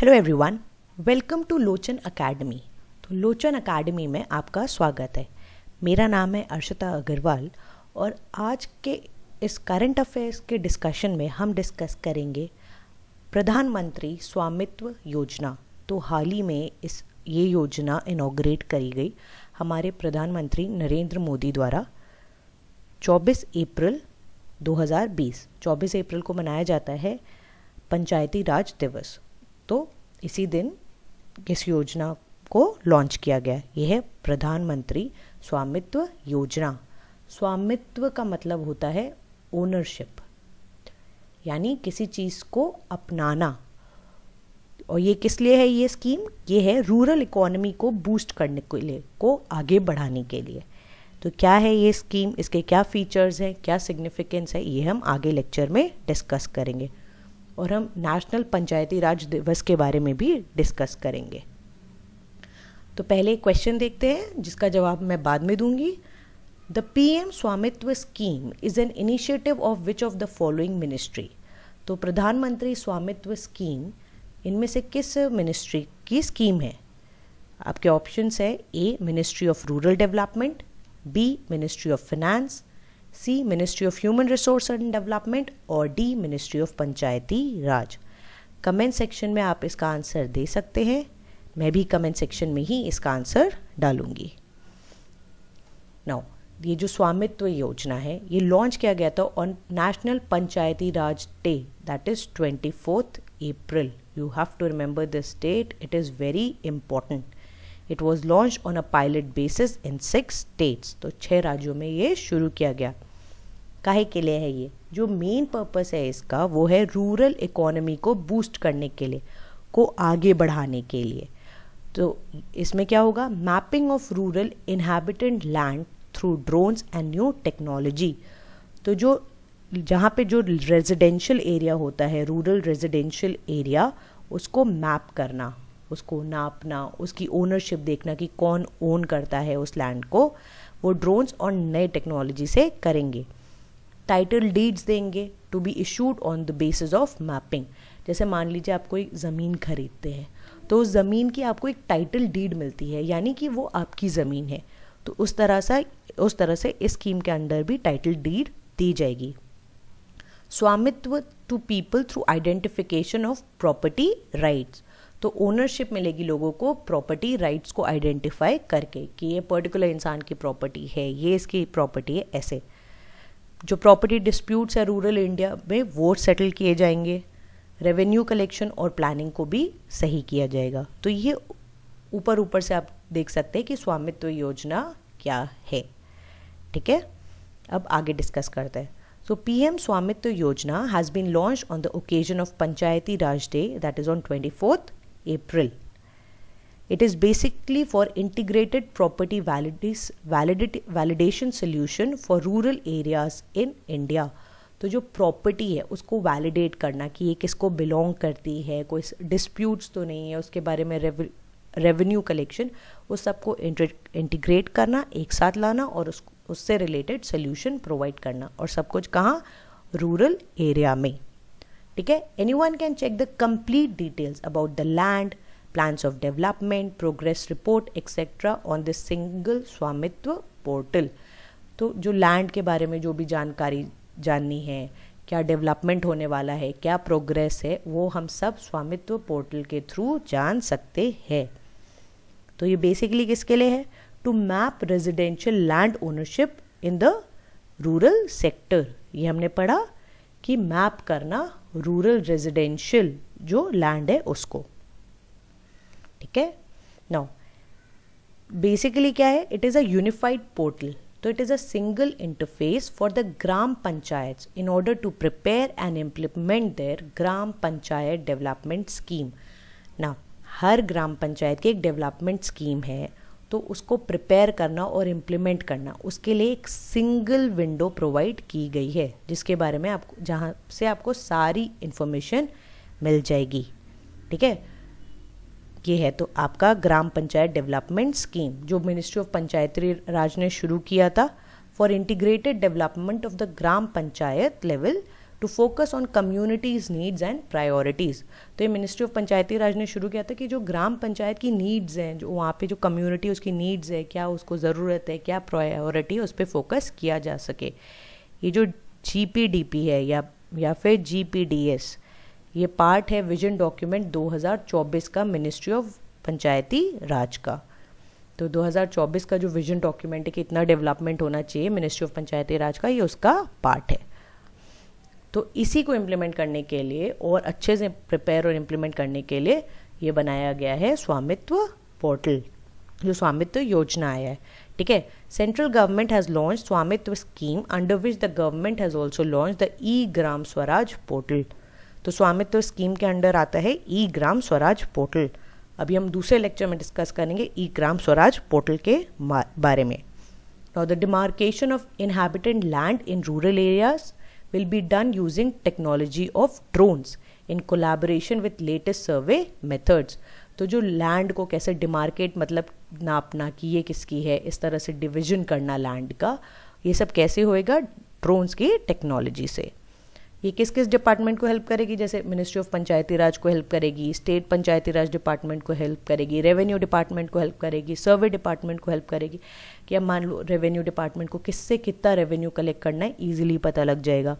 Hello everyone, welcome to Lochan academy. तो Lochan academy में आपका स्वागत है। मेरा नाम है अर्शिता अग्रवाल और आज के इस करंट अफेयर्स के डिस्कशन में हम डिस्कस करेंगे प्रधानमंत्री स्वामित्व योजना। तो हाल ही में इस ये योजना इनॉग्रेट करी गई हमारे प्रधानमंत्री नरेंद्र मोदी द्वारा 24 अप्रैल 2020। 24 अप्रैल को मनाया जाता है पंचायती राज दिवस, तो इसी दिन इस योजना को लॉन्च किया गया। यह है प्रधानमंत्री स्वामित्व योजना। स्वामित्व का मतलब होता है ओनरशिप, यानी किसी चीज़ को अपनाना। और ये किस लिए है ये स्कीम? ये है रूरल इकोनॉमी को बूस्ट करने के लिए, को आगे बढ़ाने के लिए। तो क्या है ये स्कीम, इसके क्या फीचर्स हैं, क्या सिग्निफिकेंस है, ये हम आगे लेक्चर में डिस्कस करेंगे। और हम नेशनल पंचायती राज दिवस के बारे में भी डिस्कस करेंगे। तो पहले एक क्वेश्चन देखते हैं जिसका जवाब मैं बाद में दूंगी। The PM Swamitva scheme is an initiative of which of the following ministry. तो प्रधानमंत्री स्वामित्व स्कीम इनमें से किस मिनिस्ट्री की स्कीम है? आपके ऑप्शंस है A ministry of rural development, B ministry of finance, C ministry of human resource and development और D ministry of Panchayati Raj. Comment section में आप इसका आंसर दे सकते हैं, मैं भी कमेंट सेक्शन में ही इसका आंसर डालूंगी। नाउ ये जो स्वामित्व योजना है ये लॉन्च किया गया था on national Panchayati Raj day, that is 24 April. You have to remember this date, it is very important. It was launch on a pilot basis in 6 states. तो 6 राज्यों में ये शुरू किया गया। काहे के लिए है ये? जो मेन पर्पस है इसका वो है रूरल इकोनॉमी को बूस्ट करने के लिए, को आगे बढ़ाने के लिए। तो इसमें क्या होगा? Mapping of rural inhabited land through drones and new technology. तो जो जहाँ पे जो रेजिडेंशियल एरिया होता है, रूरल रेजिडेंशियल एरिया, उसको मैप करना, उसको नापना, उसकी ओनरशिप देखना कि कौन ओन करता है उस लैंड को, वो ड्रोन्स और नए टेक्नोलॉजी से करेंगे। टाइटल डीड्स देंगे to be issued on the basis of mapping. जैसे मान लीजिए आप कोई ज़मीन खरीदते हैं तो उस ज़मीन की आपको एक टाइटल डीड मिलती है, यानी कि वो आपकी ज़मीन है। तो उस तरह से इस स्कीम के अंडर भी टाइटल डीड दी जाएगी। Swamitva to people through identification of property rights. तो ओनरशिप मिलेगी लोगों को प्रॉपर्टी राइट्स को आइडेंटिफाई करके कि ये पर्टिकुलर इंसान की प्रॉपर्टी है, ये इसकी प्रॉपर्टी है। ऐसे जो प्रॉपर्टी डिस्प्यूट्स है रूरल इंडिया में वो सेटल किए जाएंगे। रेवेन्यू कलेक्शन और प्लानिंग को भी सही किया जाएगा। तो ये ऊपर से आप देख सकते हैं कि स्वामित्व योजना क्या है। ठीक है, अब आगे डिस्कस करते हैं। So PM स्वामित्व योजना has been launched on the occasion of Panchayati Raj Day, that is on 24th April. It is basically for integrated property validation solution for rural areas in India. तो जो property है उसको validate करना कि ये किसको बिलोंग करती है, कोई डिस्प्यूट्स तो नहीं है उसके बारे में, रेवेन्यू कलेक्शन, उस सबको इंटीग्रेट करना, एक साथ लाना और उससे रिलेटेड सोल्यूशन प्रोवाइड करना। और सब कुछ कहाँ? रूरल एरिया में। ठीक है, anyone can check the complete details about the land, plans of development, progress report etcetera on this single Swamitva portal. तो जो लैंड के बारे में जो भी जानकारी जाननी है, क्या डेवलपमेंट होने वाला है, क्या प्रोग्रेस है, वो हम सब स्वामित्व पोर्टल के थ्रू जान सकते हैं। तो ये बेसिकली किसके लिए है? To map residential land ownership in the rural sector. ये हमने पढ़ा कि मैप करना रूरल रेजिडेंशियल जो लैंड है उसको। ठीक है, नाउ बेसिकली क्या है? It is a unified portal, तो it is a single interface for the gram panchayat in order to prepare and implement their gram panchayat development scheme. ना, हर ग्राम पंचायत की एक डेवलपमेंट स्कीम है, तो उसको प्रिपेयर करना और इम्प्लीमेंट करना, उसके लिए एक सिंगल विंडो प्रोवाइड की गई है जिसके बारे में आपको, जहाँ से आपको सारी इन्फॉर्मेशन मिल जाएगी। ठीक है, ये है तो आपका ग्राम पंचायत डेवलपमेंट स्कीम जो मिनिस्ट्री ऑफ पंचायती राज ने शुरू किया था for integrated development of the gram panchayat level to focus on communities needs and priorities. तो ये मिनिस्ट्री ऑफ पंचायती राज ने शुरू किया था कि जो ग्राम पंचायत की नीड्स हैं, जो वहाँ पे जो कम्युनिटी उसकी नीड्स है, क्या उसको ज़रूरत है, क्या प्रायोरिटी है, उस पर फोकस किया जा सके। ये जो GPDP है या फिर GPDS, ये पार्ट है विजन डॉक्यूमेंट 2024 का मिनिस्ट्री ऑफ पंचायती राज का। तो 2024 का जो विजन डॉक्यूमेंट है कि इतना डेवलपमेंट होना चाहिए मिनिस्ट्री ऑफ पंचायती राज का, ये उसका पार्ट है। तो इसी को इम्प्लीमेंट करने के लिए और अच्छे से प्रिपेयर और इम्प्लीमेंट करने के लिए ये बनाया गया है स्वामित्व पोर्टल, जो स्वामित्व योजना आया है। ठीक है, central government has launch Swamitva scheme under which the government has also launch the e-Gram Swaraj portal. तो स्वामित्व स्कीम के अंडर आता है e-Gram स्वराज पोर्टल। अभी हम दूसरे लेक्चर में डिस्कस करेंगे e-Gram स्वराज पोर्टल के बारे में। Now the demarcation of inhabited land in rural areas will be done using technology of drones in collaboration with latest survey methods। तो जो लैंड को कैसे डिमार्केट, मतलब नापना कि ये किसकी है, इस तरह से डिविजन करना लैंड का, ये सब कैसे होएगा ड्रोन्स की टेक्नोलॉजी से। ये किस किस डिपार्टमेंट को हेल्प करेगी, जैसे मिनिस्ट्री ऑफ पंचायती राज को हेल्प करेगी, स्टेट पंचायती राज डिपार्टमेंट को हेल्प करेगी, रेवेन्यू डिपार्टमेंट को हेल्प करेगी, सर्वे डिपार्टमेंट को हेल्प करेगी। कि अब मान लो रेवेन्यू डिपार्टमेंट को किससे कितना रेवेन्यू कलेक्ट करना है ईजिली पता लग जाएगा,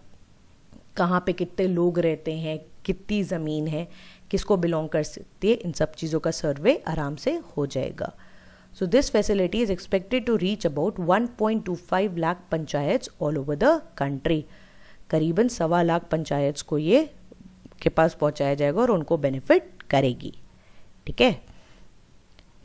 कहाँ पे कितने लोग रहते हैं, कितनी ज़मीन है, किसको बिलोंग कर सकती है, इन सब चीज़ों का सर्वे आराम से हो जाएगा। So this facility is expected to reach about 1.25 lakh panchayat all over the country. करीबन 1.25 लाख पंचायत को ये के पास पहुंचाया जाएगा और उनको बेनिफिट करेगी। ठीक है,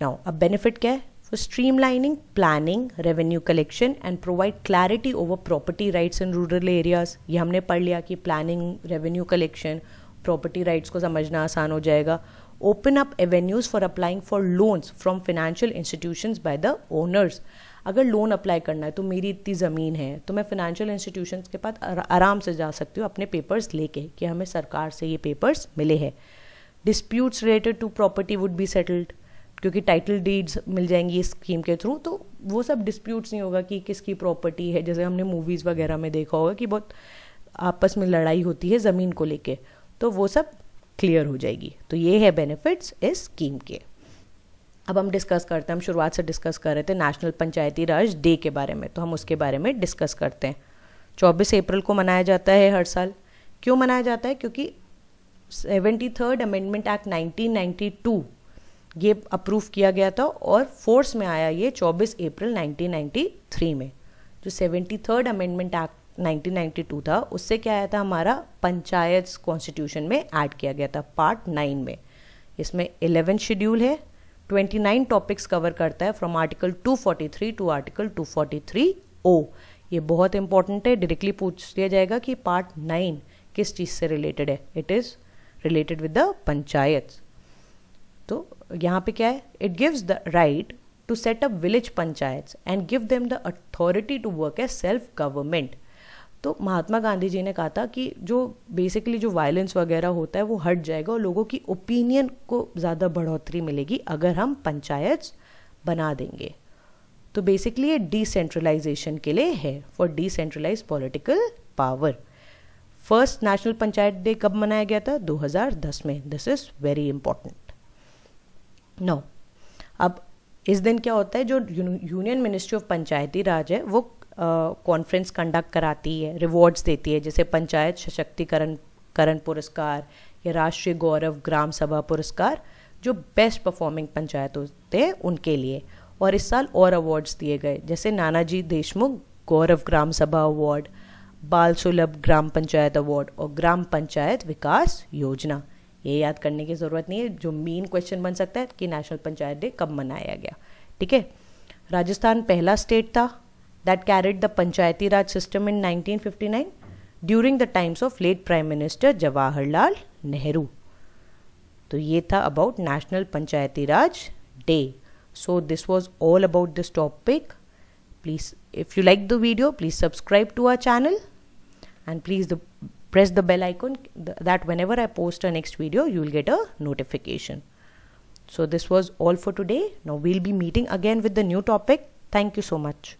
नाउ अब बेनिफिट क्या है? For streamlining planning, revenue collection and provide clarity over property rights in rural areas. ये हमने पढ़ लिया कि planning, revenue collection, property rights को समझना आसान हो जाएगा। Open up avenues for applying for loans from financial institutions by the owners. अगर लोन अप्लाई करना है तो मेरी इतनी ज़मीन है तो मैं फाइनेंशियल इंस्टीट्यूशंस के पास आराम से जा सकती हूँ अपने पेपर्स लेके कि हमें सरकार से ये पेपर्स मिले हैं। Disputes related to property would be settled, क्योंकि टाइटल डीड्स मिल जाएंगी इस स्कीम के थ्रू, तो वो सब डिस्प्यूट्स नहीं होगा कि किसकी प्रॉपर्टी है। जैसे हमने मूवीज़ वगैरह में देखा होगा कि बहुत आपस में लड़ाई होती है ज़मीन को लेके, तो वो सब क्लियर हो जाएगी। तो ये है बेनिफिट्स इस स्कीम के। अब हम डिस्कस करते हैं, हम शुरुआत से डिस्कस कर रहे थे नेशनल पंचायती राज डे के बारे में, तो हम उसके बारे में डिस्कस करते हैं। 24 अप्रैल को मनाया जाता है हर साल। क्यों मनाया जाता है? क्योंकि 73rd अमेंडमेंट एक्ट 1992 ये अप्रूव किया गया था और फोर्स में आया ये 24 अप्रैल 1993 में। जो 73rd अमेंडमेंट एक्ट 1992 था, उससे क्या आया था, हमारा पंचायत कॉन्स्टिट्यूशन में ऐड किया गया था पार्ट 9 में। इसमें 11 शेड्यूल है, 29 टॉपिक्स कवर करता है from article 243 to article 243O। ये बहुत इंपॉर्टेंट है, डायरेक्टली पूछ लिया जाएगा कि पार्ट 9 किस चीज़ से रिलेटेड है। It is related with the panchayat. तो यहाँ पे क्या है, it gives the right to set up village panchayat and give them the authority to work as self government. तो महात्मा गांधी जी ने कहा था कि जो बेसिकली जो वायलेंस वगैरह होता है वो हट जाएगा और लोगों की ओपिनियन को ज़्यादा बढ़ोतरी मिलेगी अगर हम पंचायत बना देंगे। तो बेसिकली ये डिसेंट्रलाइजेशन के लिए है, for decentralise political power. First national panchayat day कब मनाया गया था? 2010 में। This is very important. No अब इस दिन क्या होता है, जो यूनियन मिनिस्ट्री ऑफ पंचायती राज है वो कॉन्फ्रेंस कंडक्ट कराती है, रिवॉर्ड्स देती है, जैसे पंचायत सशक्तिकरण पुरस्कार या राष्ट्रीय गौरव ग्राम सभा पुरस्कार, जो बेस्ट परफॉर्मिंग पंचायत होते हैं उनके लिए। और इस साल और अवार्ड्स दिए गए, जैसे नानाजी देशमुख गौरव ग्राम सभा अवार्ड, बाल सुलभ ग्राम पंचायत अवार्ड और ग्राम पंचायत विकास योजना। ये याद करने की ज़रूरत नहीं है, जो मेन क्वेश्चन बन सकता है कि नेशनल पंचायत डे कब मनाया गया। ठीक है, राजस्थान पहला स्टेट था that carried the Panchayati Raj system in 1959 during the times of late Prime Minister Jawaharlal Nehru। तो ये था about National Panchayati Raj Day। So this was all about this topic। Please, if you like the video, please subscribe to our channel and please press the bell icon that whenever I post a next video, you will get a notification। So this was all for today। Now we'll be meeting again with the new topic। Thank you so much।